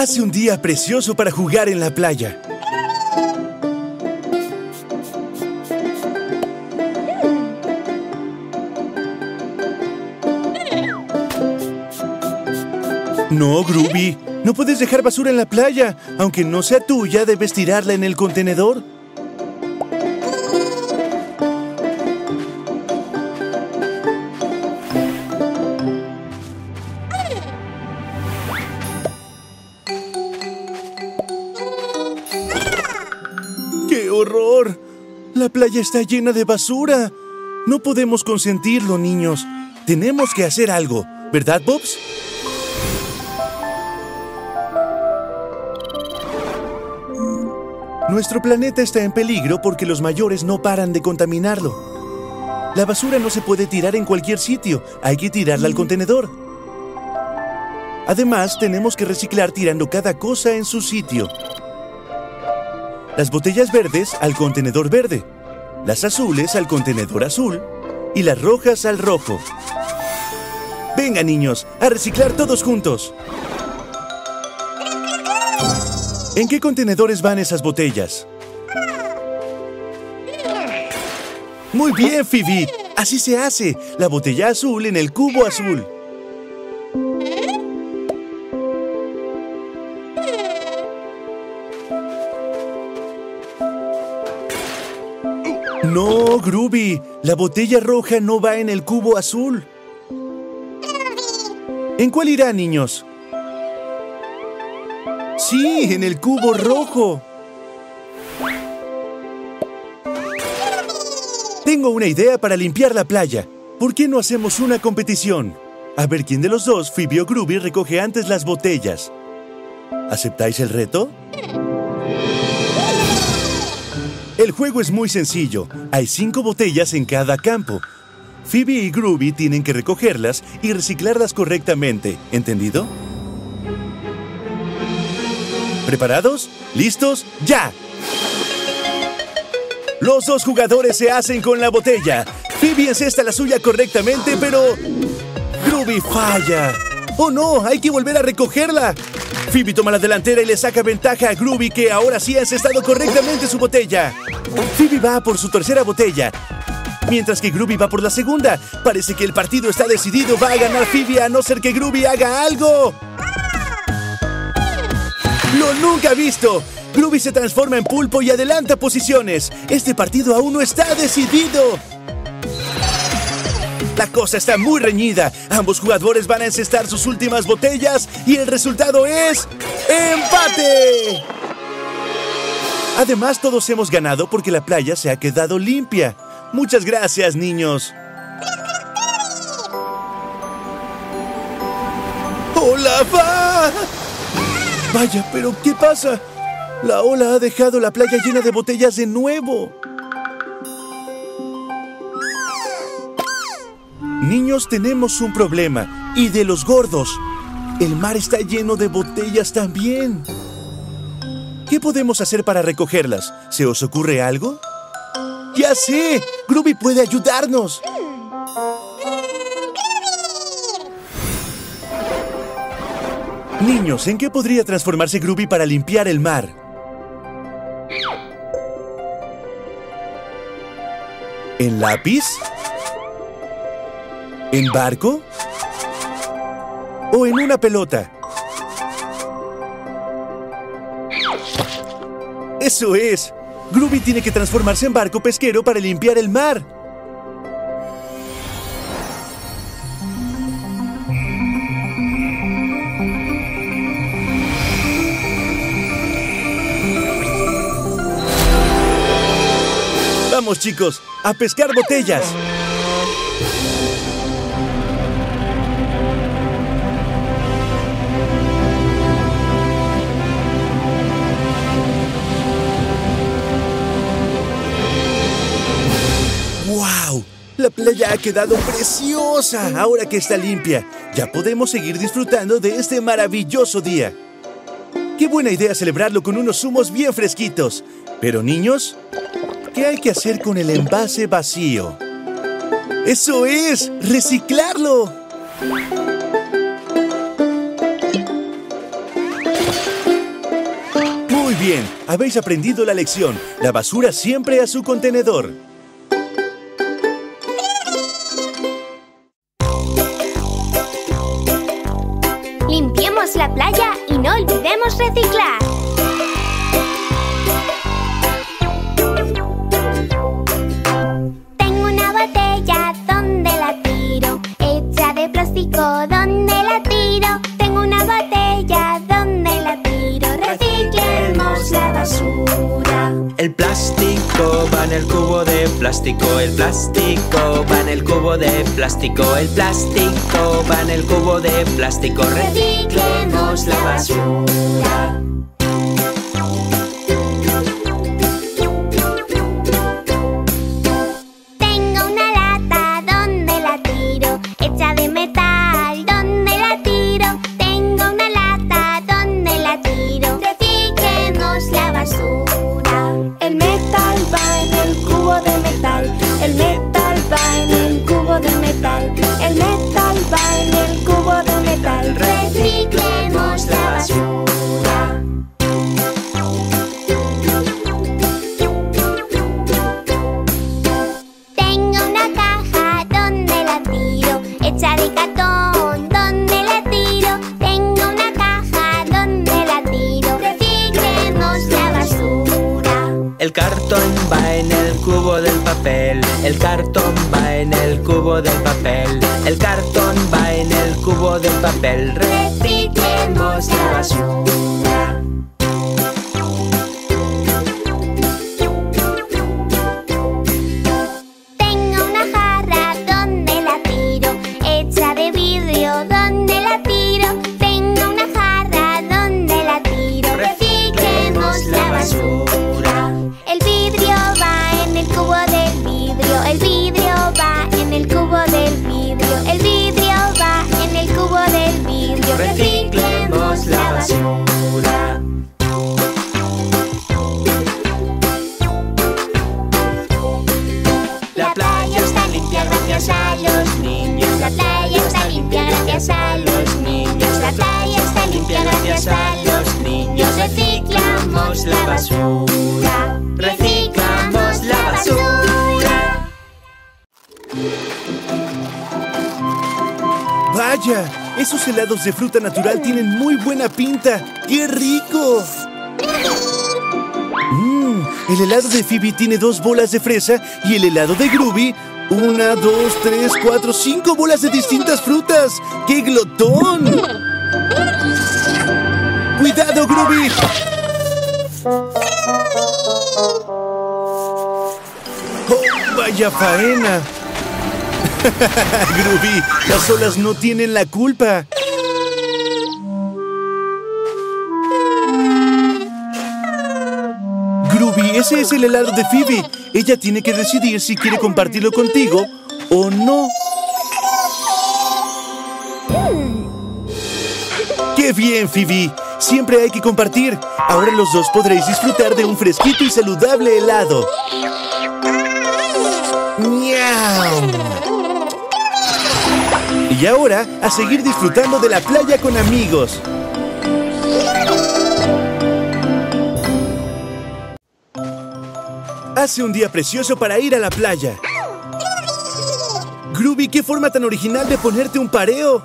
Hace un día precioso para jugar en la playa. No, Groovy, no puedes dejar basura en la playa. Aunque no sea tuya, debes tirarla en el contenedor. ¡Qué horror! La playa está llena de basura. No podemos consentirlo, niños. Tenemos que hacer algo, ¿verdad, Pops? Nuestro planeta está en peligro porque los mayores no paran de contaminarlo. La basura no se puede tirar en cualquier sitio. Hay que tirarla al contenedor. Además, tenemos que reciclar tirando cada cosa en su sitio. Las botellas verdes al contenedor verde. Las azules al contenedor azul. Y las rojas al rojo. Venga, niños, a reciclar todos juntos. ¿En qué contenedores van esas botellas? ¡Muy bien, Phoebe! ¡Así se hace! La botella azul en el cubo azul. ¡No, Groovy! La botella roja no va en el cubo azul. ¿En cuál irá, niños? ¡Sí! ¡En el cubo rojo! Tengo una idea para limpiar la playa. ¿Por qué no hacemos una competición? A ver quién de los dos, Phoebe o Groovy, recoge antes las botellas. ¿Aceptáis el reto? El juego es muy sencillo. Hay 5 botellas en cada campo. Phoebe y Groovy tienen que recogerlas y reciclarlas correctamente. ¿Entendido? ¿Preparados? ¿Listos? ¡Ya! Los dos jugadores se hacen con la botella. Phoebe encesta la suya correctamente, pero... Groovy falla. ¡Oh, no! ¡Hay que volver a recogerla! Phoebe toma la delantera y le saca ventaja a Groovy, que ahora sí ha encestado correctamente su botella. Phoebe va por su 3ª botella, mientras que Groovy va por la 2ª. Parece que el partido está decidido. Va a ganar Phoebe a no ser que Groovy haga algo. ¡Lo nunca visto! Groovy se transforma en pulpo y adelanta posiciones. Este partido aún no está decidido. La cosa está muy reñida. Ambos jugadores van a encestar sus últimas botellas y el resultado es... ¡empate! Además, todos hemos ganado porque la playa se ha quedado limpia. Muchas gracias, niños. ¡Hola, va! Vaya, pero ¿qué pasa? La ola ha dejado la playa llena de botellas de nuevo. Niños, tenemos un problema. Y de los gordos. El mar está lleno de botellas también. ¿Qué podemos hacer para recogerlas? ¿Se os ocurre algo? ¡Ya sé! Groovy puede ayudarnos. Niños, ¿en qué podría transformarse Groovy para limpiar el mar? ¿En lápiz? ¿En barco? ¿O en una pelota? ¡Eso es! Groovy tiene que transformarse en barco pesquero para limpiar el mar. Vamos, chicos, a pescar botellas. ¡Wow! La playa ha quedado preciosa ahora que está limpia. Ya podemos seguir disfrutando de este maravilloso día. ¡Qué buena idea celebrarlo con unos zumos bien fresquitos! Pero, niños... ¿qué hay que hacer con el envase vacío? ¡Eso es! ¡Reciclarlo! bien, habéis aprendido la lección. La basura siempre a su contenedor. Limpiemos la playa y no olvidemos reciclar. Tengo una botella, ¿dónde la tiro? Hecha de plástico, ¿dónde la tiro? Tengo una botella, ¿dónde la tiro? Reciclemos la basura. El plástico va en el cubo de plástico. El plástico va en el cubo de plástico. El plástico va en el cubo de plástico. Reciclemos la basura. Reciclemos la basura. Tengo una jarra, ¿dónde la tiro? Hecha de vidrio, ¿dónde la tiro? Tengo una jarra, ¿dónde la tiro? Reciclemos la basura. El vidrio va en el cubo del vidrio. El vidrio va en el cubo del vidrio. El vidrio va en el cubo del vidrio. Reciclemos la basura. La playa está limpia gracias a los niños. La playa está limpia gracias a los niños. La playa está limpia gracias a los niños. Reciclamos la basura. Reciclamos la basura. ¡Vaya! Esos helados de fruta natural tienen muy buena pinta. ¡Qué rico! El helado de Phoebe tiene 2 bolas de fresa y el helado de Groovy 1, 2, 3, 4, 5 bolas de distintas frutas. ¡Qué glotón! ¡Cuidado, Groovy! ¡Oh, vaya faena! Groovy, las olas no tienen la culpa. Groovy, ese es el helado de Phoebe. Ella tiene que decidir si quiere compartirlo contigo o no. ¡Qué bien, Phoebe! Siempre hay que compartir. Ahora los dos podréis disfrutar de un fresquito y saludable helado. ¡Miau! Y ahora, a seguir disfrutando de la playa con amigos. Hace un día precioso para ir a la playa. Groovy, qué forma tan original de ponerte un pareo.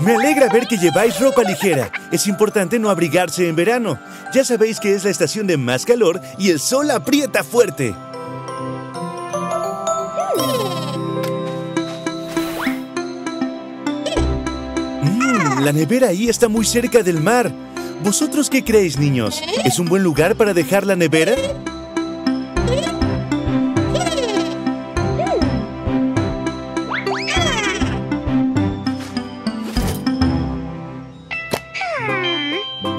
Me alegra ver que lleváis ropa ligera. Es importante no abrigarse en verano. Ya sabéis que es la estación de más calor y el sol aprieta fuerte. La nevera ahí está muy cerca del mar. ¿Vosotros qué creéis, niños? ¿Es un buen lugar para dejar la nevera?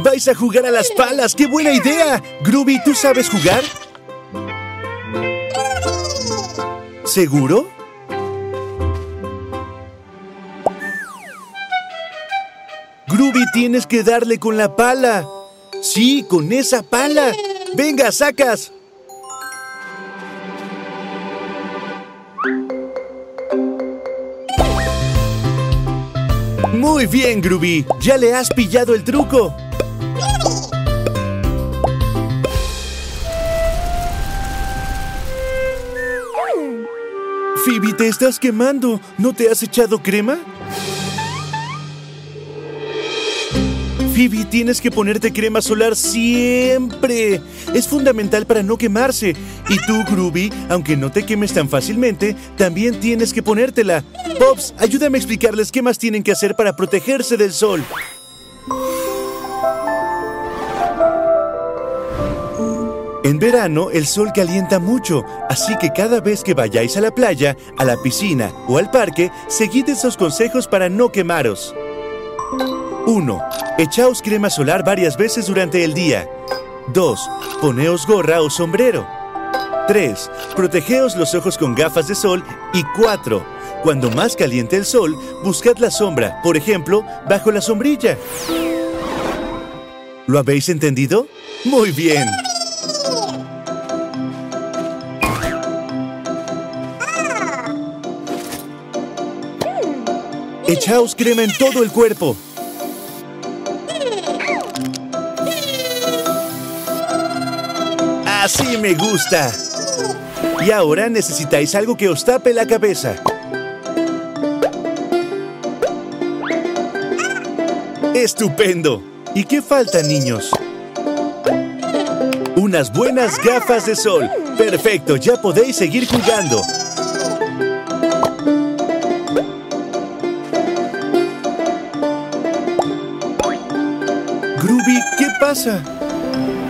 ¡Vais a jugar a las palas! ¡Qué buena idea! Groovy, ¿tú sabes jugar? ¿Seguro? Groovy, tienes que darle con la pala. Sí, con esa pala. Venga, sacas. Muy bien, Groovy. Ya le has pillado el truco. Phoebe, te estás quemando. ¿No te has echado crema? Phoebe, tienes que ponerte crema solar siempre. Es fundamental para no quemarse. Y tú, Groovy, aunque no te quemes tan fácilmente, también tienes que ponértela. Pops, ayúdame a explicarles qué más tienen que hacer para protegerse del sol. En verano, el sol calienta mucho, así que cada vez que vayáis a la playa, a la piscina o al parque, seguid esos consejos para no quemaros. 1. Echaos crema solar varias veces durante el día. 2. Poneos gorra o sombrero. 3. Protegeos los ojos con gafas de sol. Y 4. Cuando más caliente el sol, buscad la sombra, por ejemplo, bajo la sombrilla. ¿Lo habéis entendido? ¡Muy bien! Echaos crema en todo el cuerpo. ¡Así me gusta! Y ahora necesitáis algo que os tape la cabeza. ¡Estupendo! ¿Y qué falta, niños? Unas buenas gafas de sol. ¡Perfecto! Ya podéis seguir jugando. Groovy, ¿qué pasa?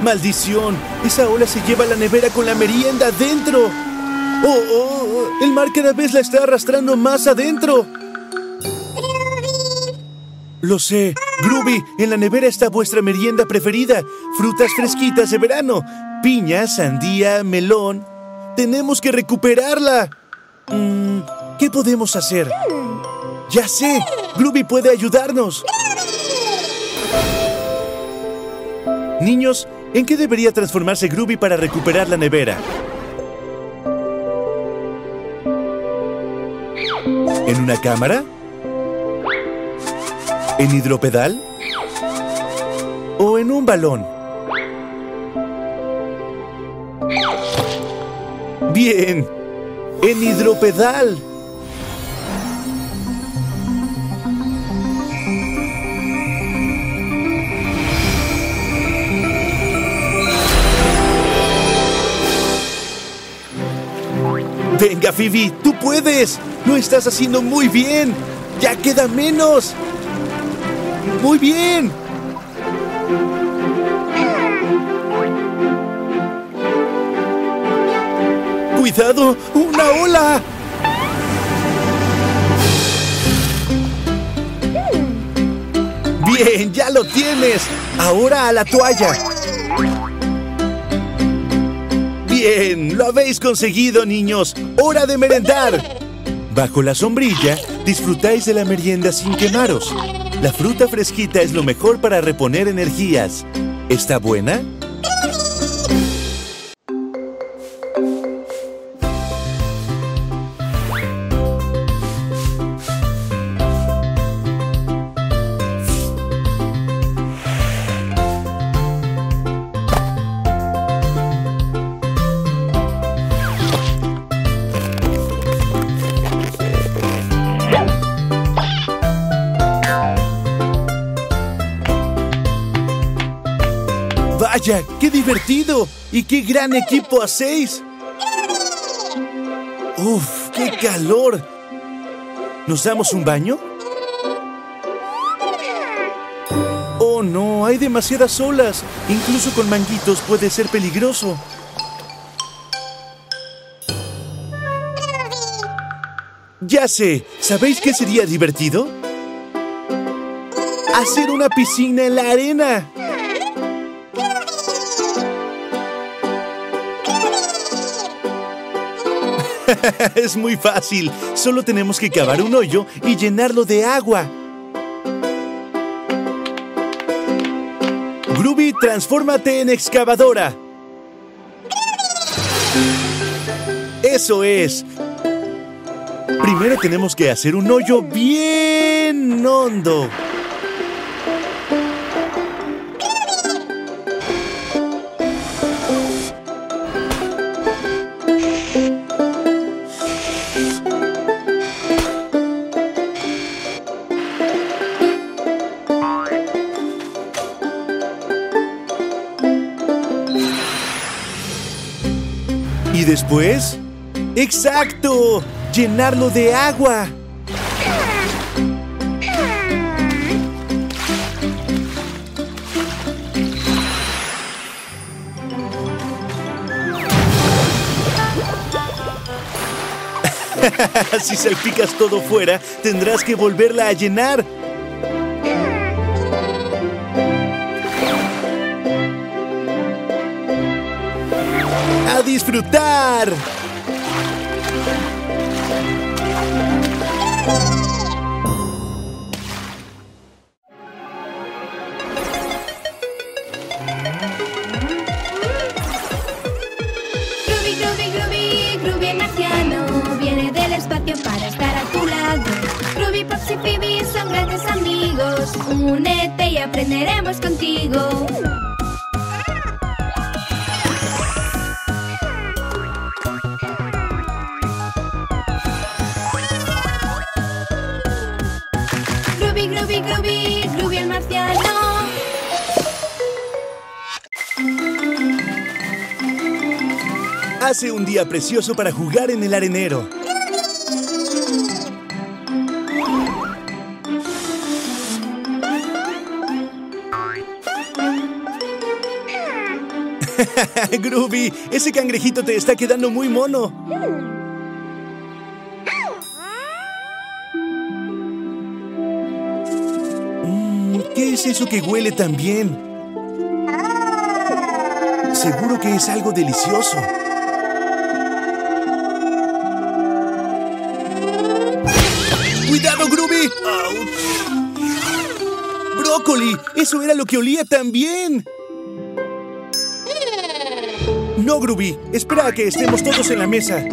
¡Maldición! Esa ola se lleva la nevera con la merienda adentro. ¡Oh, oh! ¡El mar cada vez la está arrastrando más adentro! Lo sé. Groovy, en la nevera está vuestra merienda preferida. Frutas fresquitas de verano. Piña, sandía, melón. ¡Tenemos que recuperarla! ¿Qué podemos hacer? ¡Ya sé! Groovy puede ayudarnos. Niños, ¿en qué debería transformarse Groovy para recuperar la nevera? ¿En una cámara? ¿En hidropedal? ¿O en un balón? ¡Bien! ¡En hidropedal! ¡Venga, Phoebe! ¡Tú puedes! ¡Lo estás haciendo muy bien! ¡Ya queda menos! ¡Muy bien! ¡Cuidado! ¡Una ola! ¡Bien! ¡Ya lo tienes! ¡Ahora a la toalla! ¡Bien! ¡Lo habéis conseguido, niños! ¡Hora de merendar! Bajo la sombrilla, disfrutáis de la merienda sin quemaros. La fruta fresquita es lo mejor para reponer energías. ¿Está buena? ¡Vaya! ¡Qué divertido! ¡Y qué gran equipo hacéis! ¡Uf! ¡Qué calor! ¿Nos damos un baño? ¡Oh no! ¡Hay demasiadas olas! Incluso con manguitos puede ser peligroso. ¡Ya sé! ¿Sabéis qué sería divertido? ¡Hacer una piscina en la arena! Es muy fácil. Solo tenemos que cavar un hoyo y llenarlo de agua. Groovy, transfórmate en excavadora. ¡Eso es! Primero tenemos que hacer un hoyo bien hondo. ¿Y después? ¡Exacto! ¡Llenarlo de agua! Si salpicas todo fuera, tendrás que volverla a llenar. ¡A disfrutar! Groovy, Groovy, Groovy, Groovy el Marciano viene del espacio para estar a tu lado. Ruby, Pops y Phoebe son grandes amigos. Únete y aprenderemos contigo. Groovy, Groovy, Groovy el Marciano. Hace un día precioso para jugar en el arenero. Groovy, ese cangrejito te está quedando muy mono. ¿Qué es eso que huele tan bien? Seguro que es algo delicioso. ¡Cuidado, Groovy! ¡Auch! ¡Brócoli! ¡Eso era lo que olía tan bien! No, Groovy. Espera a que estemos todos en la mesa.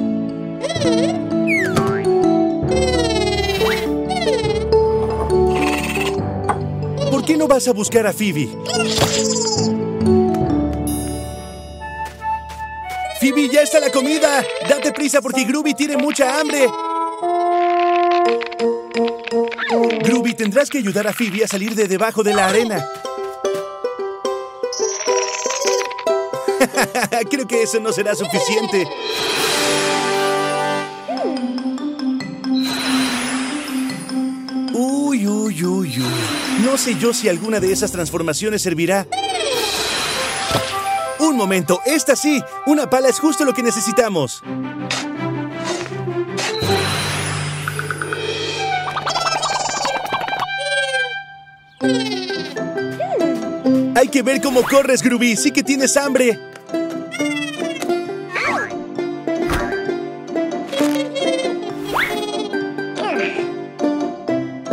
¿Por qué no vas a buscar a Phoebe? ¡Phoebe, ya está la comida! ¡Date prisa porque Groovy tiene mucha hambre! Groovy, tendrás que ayudar a Phoebe a salir de debajo de la arena. Creo que eso no será suficiente. Uy, uy, uy, uy. No sé yo si alguna de esas transformaciones servirá. ¡Un momento! ¡Esta sí! ¡Una pala es justo lo que necesitamos! ¡Hay que ver cómo corres, Groovy! ¡Sí que tienes hambre!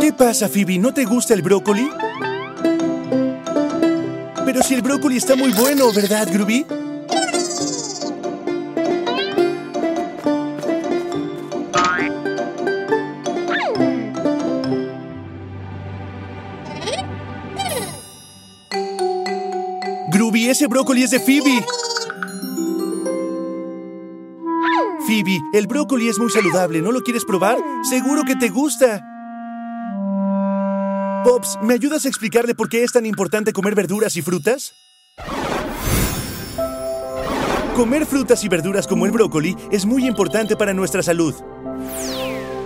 ¿Qué pasa, Phoebe? ¿No te gusta el brócoli? Pero si el brócoli está muy bueno, ¿verdad, Groovy? Groovy, ese brócoli es de Phoebe. Phoebe, el brócoli es muy saludable. ¿No lo quieres probar? Seguro que te gusta. Pops, ¿me ayudas a explicarle por qué es tan importante comer verduras y frutas? Comer frutas y verduras como el brócoli es muy importante para nuestra salud.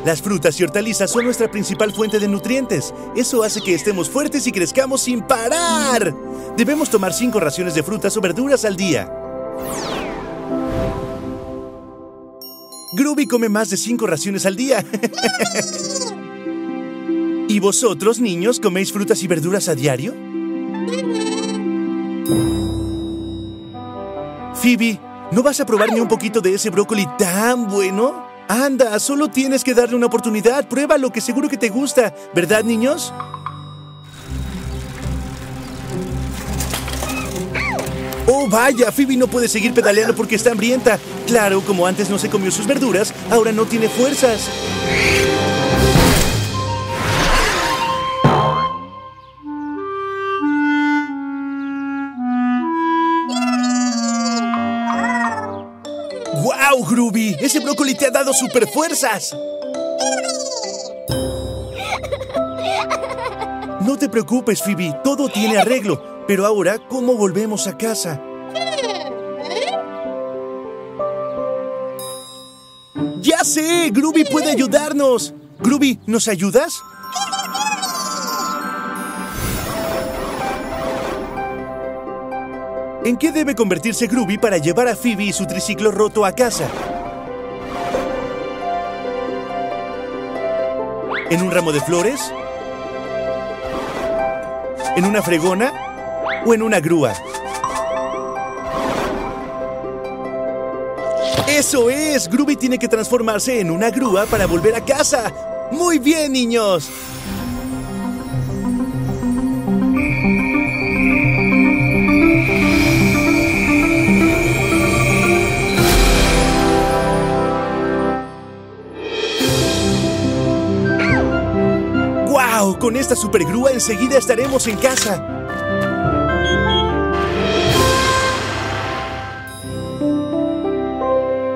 Las frutas y hortalizas son nuestra principal fuente de nutrientes. Eso hace que estemos fuertes y crezcamos sin parar. Debemos tomar 5 raciones de frutas o verduras al día. Groovy come más de 5 raciones al día. ¿Y vosotros, niños, coméis frutas y verduras a diario? Phoebe, ¿no vas a probar ni un poquito de ese brócoli tan bueno? Anda, solo tienes que darle una oportunidad. Pruébalo, que seguro que te gusta. ¿Verdad, niños? ¡Oh, vaya! Phoebe no puede seguir pedaleando porque está hambrienta. Claro, como antes no se comió sus verduras, ahora no tiene fuerzas. ¡Wow, Groovy! ¡Ese brócoli te ha dado super fuerzas! No te preocupes, Phoebe. Todo tiene arreglo. Pero ahora, ¿cómo volvemos a casa? sé! ¡Groovy puede ayudarnos! Groovy, ¿nos ayudas? ¿En qué debe convertirse Groovy para llevar a Phoebe y su triciclo roto a casa? ¿En un ramo de flores? ¿En una fregona? ¿O en una grúa? ¡Eso es! Groovy tiene que transformarse en una grúa para volver a casa. ¡Muy bien, niños! ¡Wow! Con esta supergrúa enseguida estaremos en casa.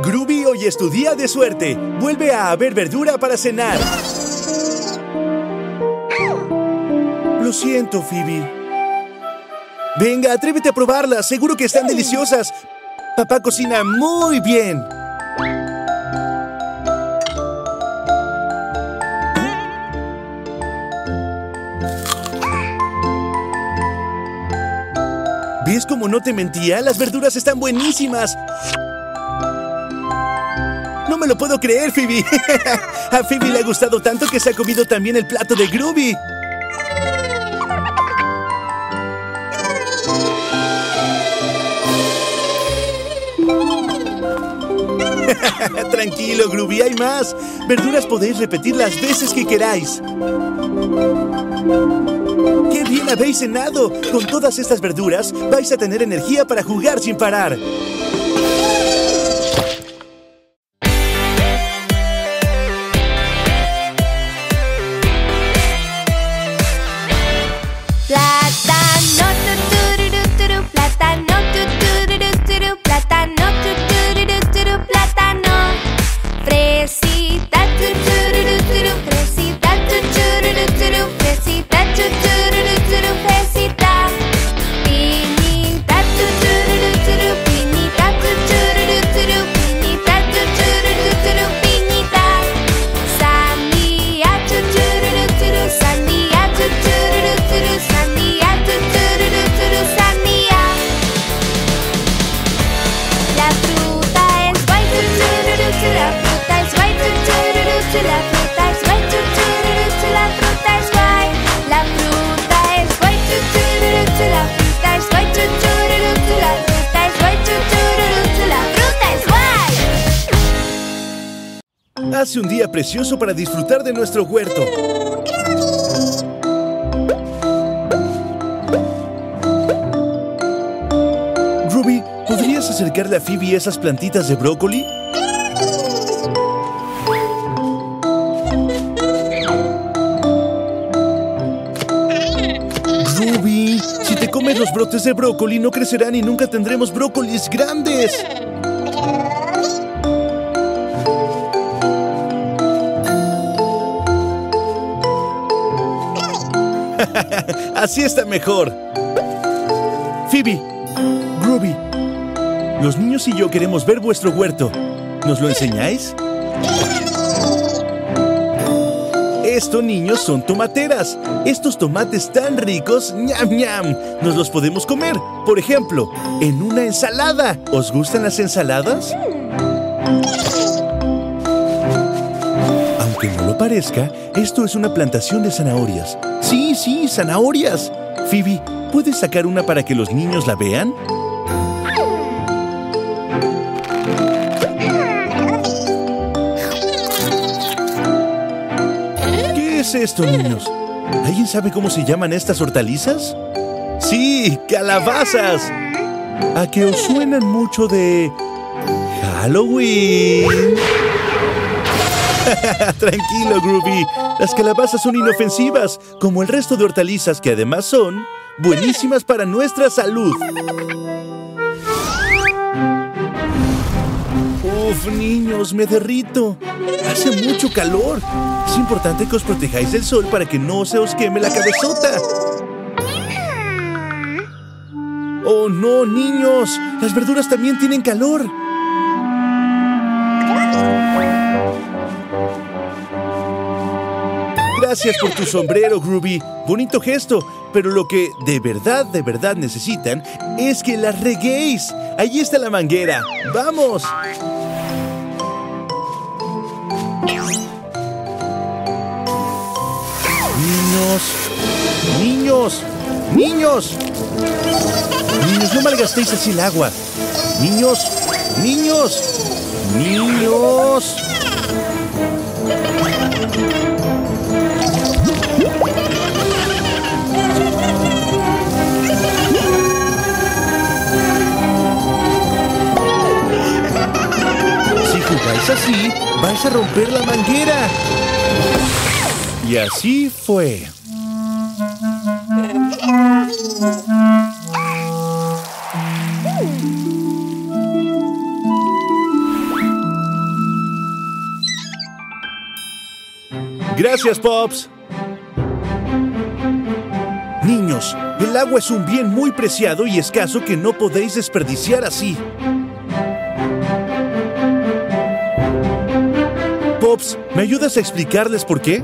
Groovy, hoy es tu día de suerte. Vuelve a haber verdura para cenar. Lo siento, Phoebe. Venga, atrévete a probarlas. Seguro que están deliciosas. Papá cocina muy bien. ¿Ves cómo no te mentía? ¡Las verduras están buenísimas! ¡No me lo puedo creer, Phoebe! A Phoebe le ha gustado tanto que se ha comido también el plato de Groovy. Tranquilo, Groovy, hay más. Verduras podéis repetir las veces que queráis. ¡Qué bien habéis cenado! Con todas estas verduras vais a tener energía para jugar sin parar. Hace un día precioso para disfrutar de nuestro huerto. Ruby, ¿podrías acercarle a Phoebe esas plantitas de brócoli? Ruby, si te comes los brotes de brócoli no crecerán y nunca tendremos brócolis grandes. Así está mejor. Phoebe, Groovy, los niños y yo queremos ver vuestro huerto. ¿Nos lo enseñáis? Esto, niños, son tomateras. Estos tomates tan ricos, ñam ñam, nos los podemos comer. Por ejemplo, en una ensalada. ¿Os gustan las ensaladas? Aunque no lo parezca, esto es una plantación de zanahorias. ¡Sí, zanahorias! Phoebe, ¿puedes sacar una para que los niños la vean? ¿Qué es esto, niños? ¿Alguien sabe cómo se llaman estas hortalizas? ¡Sí, calabazas! ¿A que os suenan mucho de Halloween? Tranquilo, Groovy. Las calabazas son inofensivas, como el resto de hortalizas que además son buenísimas para nuestra salud. Uf, niños, me derrito. Hace mucho calor. Es importante que os protejáis del sol para que no se os queme la cabezota. Oh, no, niños. Las verduras también tienen calor. Gracias por tu sombrero, Groovy. Bonito gesto. Pero lo que de verdad necesitan es que la reguéis. Allí está la manguera. ¡Vamos! ¡Niños! ¡Niños! ¡Niños! ¡Niños, no malgastéis así el agua! ¡Niños! ¡Niños! ¡Niños! Si jugáis así, vais a romper la manguera. Y así fue. Gracias, Pops. Niños, el agua es un bien muy preciado y escaso que no podéis desperdiciar así. Pops, ¿me ayudas a explicarles por qué?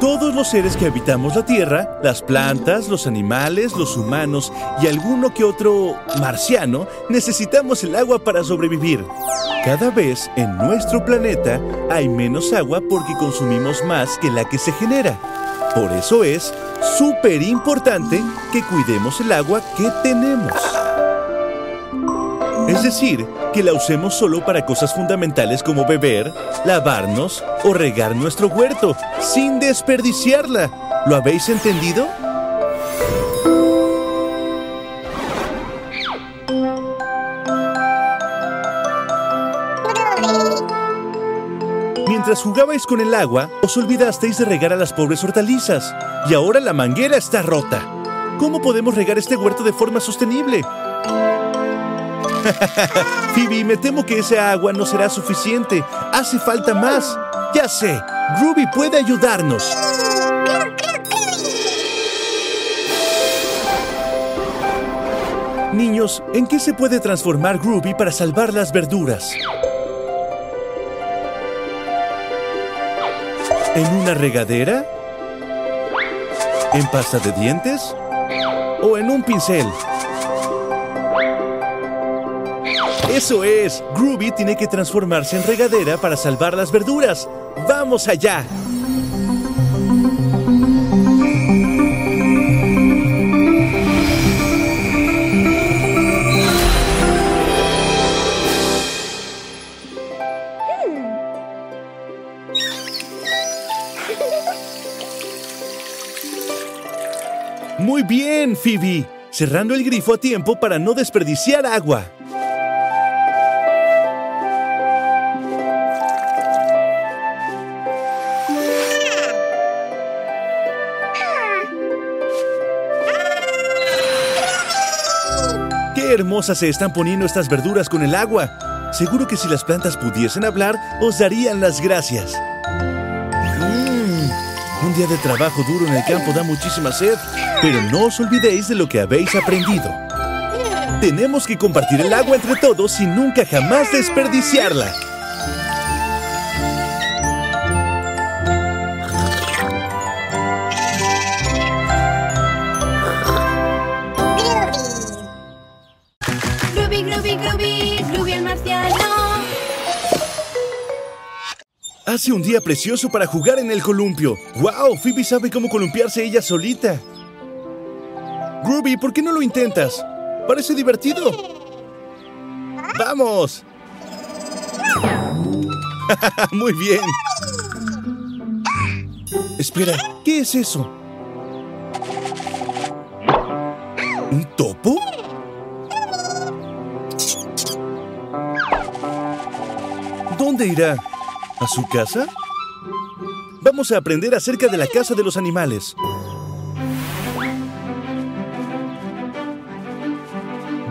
Todos los seres que habitamos la Tierra, las plantas, los animales, los humanos y alguno que otro marciano, necesitamos el agua para sobrevivir. Cada vez en nuestro planeta hay menos agua porque consumimos más que la que se genera. Por eso es súper importante que cuidemos el agua que tenemos. Es decir, que la usemos solo para cosas fundamentales como beber, lavarnos o regar nuestro huerto, sin desperdiciarla. ¿Lo habéis entendido? Mientras jugabais con el agua, os olvidasteis de regar a las pobres hortalizas. Y ahora la manguera está rota. ¿Cómo podemos regar este huerto de forma sostenible? Phoebe, me temo que esa agua no será suficiente. Hace falta más. Ya sé, Ruby puede ayudarnos. Niños, ¿en qué se puede transformar Ruby para salvar las verduras? ¿En una regadera? ¿En pasta de dientes? ¿O en un pincel? ¡Eso es! Groovy tiene que transformarse en regadera para salvar las verduras. ¡Vamos allá! ¡Muy bien, Phoebe! Cerrando el grifo a tiempo para no desperdiciar agua. ¡Qué hermosas se están poniendo estas verduras con el agua! Seguro que si las plantas pudiesen hablar, os darían las gracias. Un día de trabajo duro en el campo da muchísima sed, pero no os olvidéis de lo que habéis aprendido. Tenemos que compartir el agua entre todos y nunca jamás desperdiciarla. Groovy el Marciano. Hace un día precioso para jugar en el columpio. ¡Wow! Phoebe sabe cómo columpiarse ella solita. Groovy, ¿por qué no lo intentas? Parece divertido. ¡Vamos! ¡Muy bien! Espera, ¿qué es eso? ¿Un topo? ¿Dónde irá? ¿A su casa? Vamos a aprender acerca de la casa de los animales.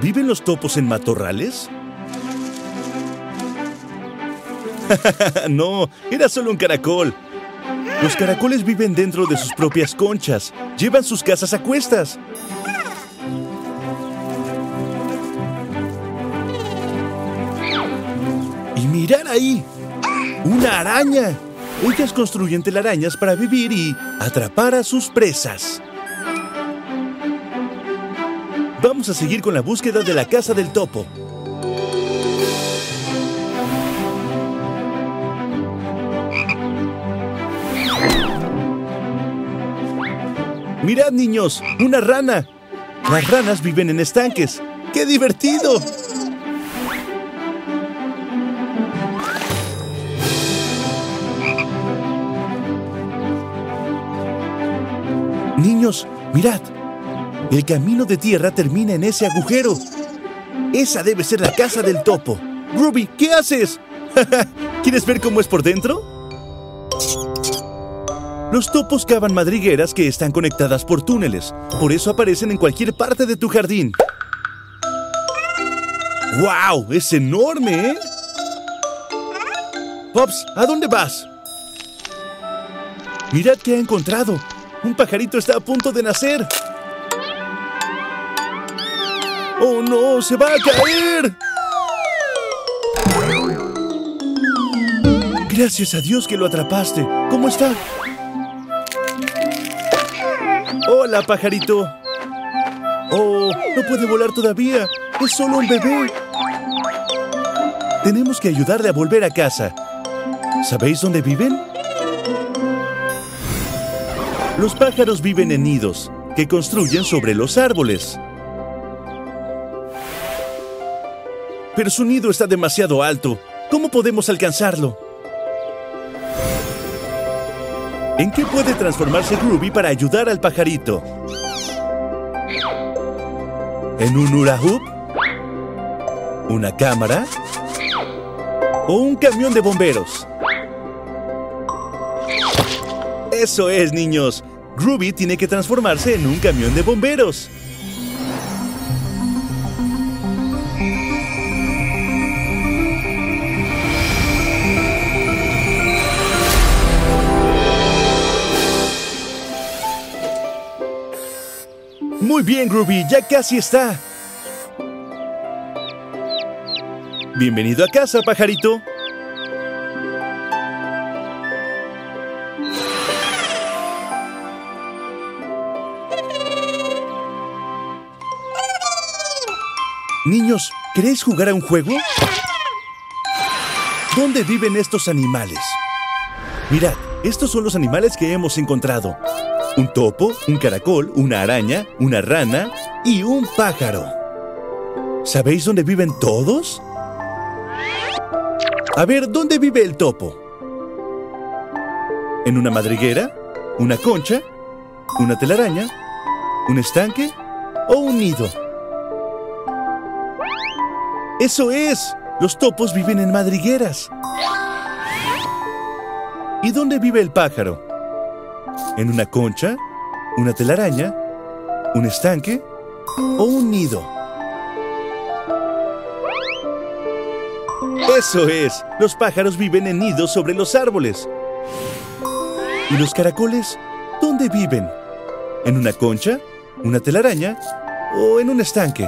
¿Viven los topos en matorrales? No, era solo un caracol. Los caracoles viven dentro de sus propias conchas. Llevan sus casas a cuestas. ¡Mirad ahí! ¡Una araña! Ellas construyen telarañas para vivir y atrapar a sus presas. Vamos a seguir con la búsqueda de la casa del topo. Mirad, niños, una rana. Las ranas viven en estanques. ¡Qué divertido! Niños, mirad. El camino de tierra termina en ese agujero. Esa debe ser la casa del topo. Ruby, ¿qué haces? ¿Quieres ver cómo es por dentro? Los topos cavan madrigueras que están conectadas por túneles. Por eso aparecen en cualquier parte de tu jardín. ¡Wow! ¡Es enorme, eh! Pops, ¿a dónde vas? Mirad qué ha encontrado. Un pajarito está a punto de nacer. ¡Oh no! ¡Se va a caer! Gracias a Dios que lo atrapaste. ¿Cómo está? ¡Hola, pajarito! ¡Oh! ¡No puede volar todavía! ¡Es solo un bebé! Tenemos que ayudarle a volver a casa. ¿Sabéis dónde viven? Los pájaros viven en nidos, que construyen sobre los árboles. Pero su nido está demasiado alto. ¿Cómo podemos alcanzarlo? ¿En qué puede transformarse Groovy para ayudar al pajarito? ¿En un hula hoop? ¿Una cámara? ¿O un camión de bomberos? ¡Eso es, niños! Groovy tiene que transformarse en un camión de bomberos. Muy bien, Groovy, ya casi está. Bienvenido a casa, pajarito. Niños, ¿queréis jugar a un juego? ¿Dónde viven estos animales? Mirad, estos son los animales que hemos encontrado. Un topo, un caracol, una araña, una rana y un pájaro. ¿Sabéis dónde viven todos? A ver, ¿dónde vive el topo? ¿En una madriguera? ¿Una concha? ¿Una telaraña? ¿Un estanque? ¿O un nido? ¡Eso es! Los topos viven en madrigueras. ¿Y dónde vive el pájaro? ¿En una concha? ¿Una telaraña? ¿Un estanque? ¿O un nido? ¡Eso es! Los pájaros viven en nidos sobre los árboles. ¿Y los caracoles? ¿Dónde viven? ¿En una concha? ¿Una telaraña? ¿O en un estanque?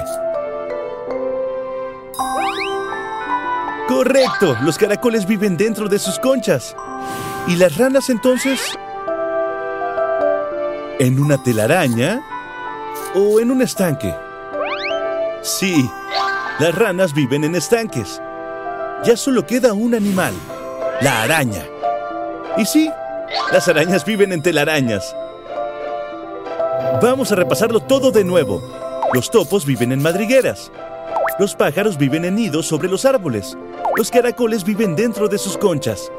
¡Correcto! Los caracoles viven dentro de sus conchas. ¿Y las ranas entonces? ¿En una telaraña o en un estanque? Sí, las ranas viven en estanques. Ya solo queda un animal, la araña. Y sí, las arañas viven en telarañas. Vamos a repasarlo todo de nuevo. Los topos viven en madrigueras. Los pájaros viven en nidos sobre los árboles. Los caracoles viven dentro de sus conchas.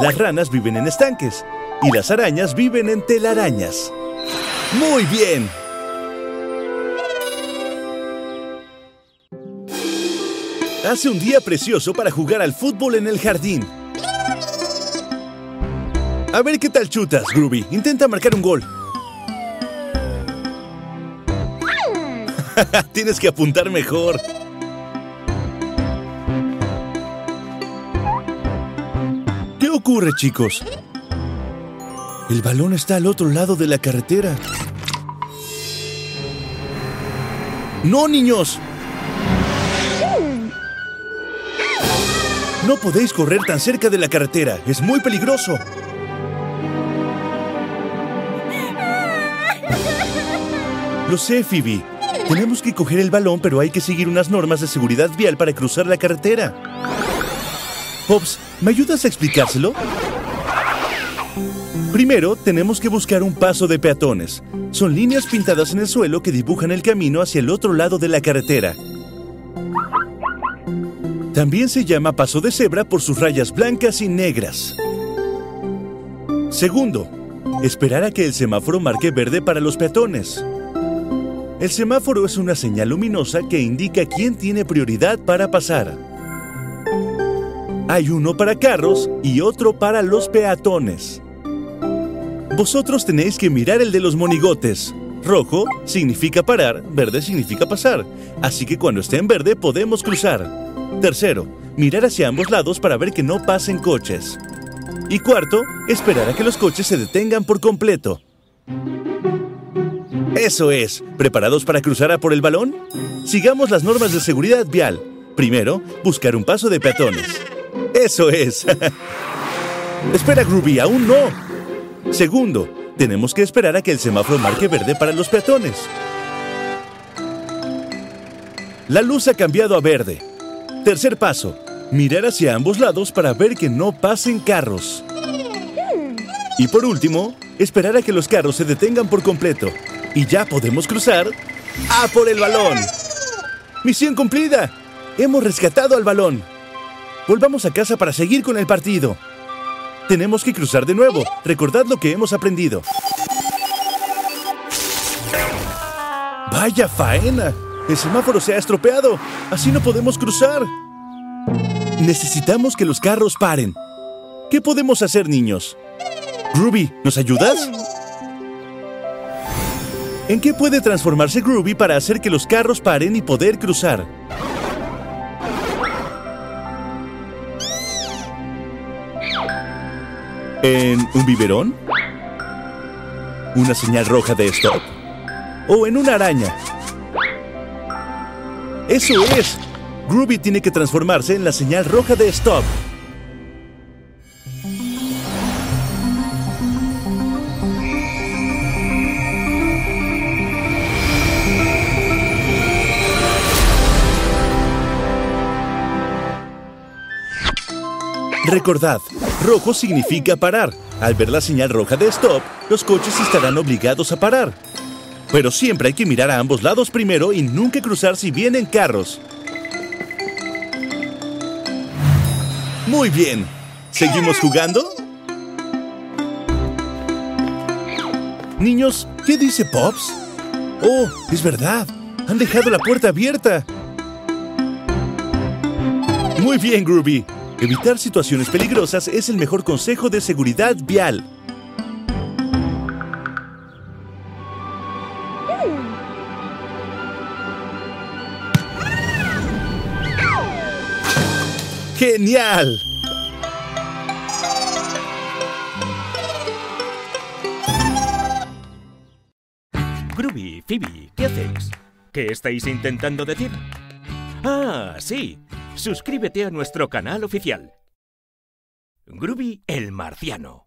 Las ranas viven en estanques. Y las arañas viven en telarañas. ¡Muy bien! Hace un día precioso para jugar al fútbol en el jardín. A ver qué tal chutas, Groovy. Intenta marcar un gol. Tienes que apuntar mejor. ¿Qué ocurre, chicos? El balón está al otro lado de la carretera. ¡No, niños! No podéis correr tan cerca de la carretera. Es muy peligroso. Lo sé, Phoebe. Tenemos que coger el balón, pero hay que seguir unas normas de seguridad vial para cruzar la carretera. Pops, ¿me ayudas a explicárselo? Primero, tenemos que buscar un paso de peatones. Son líneas pintadas en el suelo que dibujan el camino hacia el otro lado de la carretera. También se llama paso de cebra por sus rayas blancas y negras. Segundo, esperar a que el semáforo marque verde para los peatones. El semáforo es una señal luminosa que indica quién tiene prioridad para pasar. Hay uno para carros y otro para los peatones. Vosotros tenéis que mirar el de los monigotes. Rojo significa parar, verde significa pasar. Así que cuando esté en verde podemos cruzar. Tercero, mirar hacia ambos lados para ver que no pasen coches. Y cuarto, esperar a que los coches se detengan por completo. ¡Eso es! ¿Preparados para cruzar a por el balón? Sigamos las normas de seguridad vial. Primero, buscar un paso de peatones. ¡Eso es! ¡Espera, Groovy! ¡Aún no! Segundo, tenemos que esperar a que el semáforo marque verde para los peatones. La luz ha cambiado a verde. Tercer paso, mirar hacia ambos lados para ver que no pasen carros. Y por último, esperar a que los carros se detengan por completo. Y ya podemos cruzar a por el balón. ¡Misión cumplida! Hemos rescatado al balón. Volvamos a casa para seguir con el partido. Tenemos que cruzar de nuevo. Recordad lo que hemos aprendido. ¡Vaya faena! El semáforo se ha estropeado. Así no podemos cruzar. Necesitamos que los carros paren. ¿Qué podemos hacer, niños? Ruby, ¿nos ayudas? ¿En qué puede transformarse Groovy para hacer que los carros paren y poder cruzar? ¿En un biberón? ¿Una señal roja de stop? ¿O en una araña? ¡Eso es! Groovy tiene que transformarse en la señal roja de stop. Recordad, rojo significa parar. Al ver la señal roja de stop, los coches estarán obligados a parar. Pero siempre hay que mirar a ambos lados primero y nunca cruzar si vienen carros. Muy bien. ¿Seguimos jugando? Niños, ¿qué dice Pops? Oh, es verdad. Han dejado la puerta abierta. Muy bien, Groovy. Evitar situaciones peligrosas es el mejor consejo de seguridad vial. ¡Genial! Groovy, Phoebe, ¿qué hacéis? ¿Qué estáis intentando decir? ¡Ah, sí! Suscríbete a nuestro canal oficial. Groovy el Marciano.